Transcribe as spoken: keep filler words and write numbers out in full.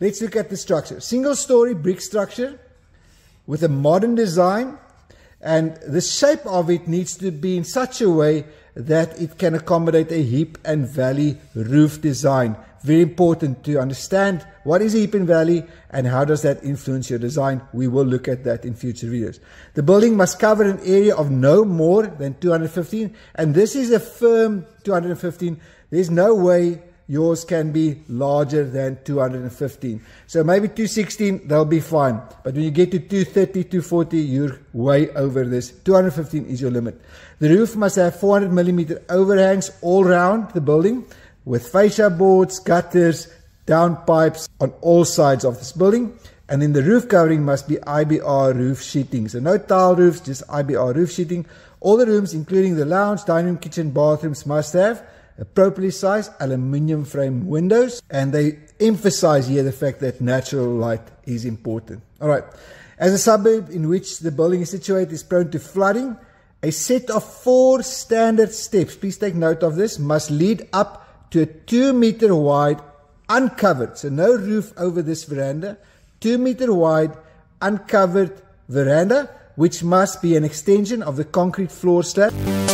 Let's look at the structure. Single story brick structure with a modern design, and the shape of it needs to be in such a way that it can accommodate a heap and valley roof design. Very important to understand what is heap and valley and how does that influence your design. We will look at that in future videos. The building must cover an area of no more than two hundred fifteen, and this is a firm two hundred fifteen. There's no way yours can be larger than two hundred fifteen. So maybe two sixteen, they'll be fine. But when you get to two thirty, two forty, you're way over this. two hundred fifteen is your limit. The roof must have four hundred millimeter overhangs all round the building, with fascia boards, gutters, downpipes on all sides of this building. And then the roof covering must be I B R roof sheeting. So no tile roofs, just I B R roof sheeting. All the rooms, including the lounge, dining room, kitchen, bathrooms, must have appropriately sized aluminium frame windows, and they emphasize here the fact that natural light is important. All right, as a suburb in which the building is situated is prone to flooding, a set of four standard steps, please take note of this, must lead up to a two meter wide uncovered, so no roof over this veranda, two meter wide uncovered veranda, which must be an extension of the concrete floor slab.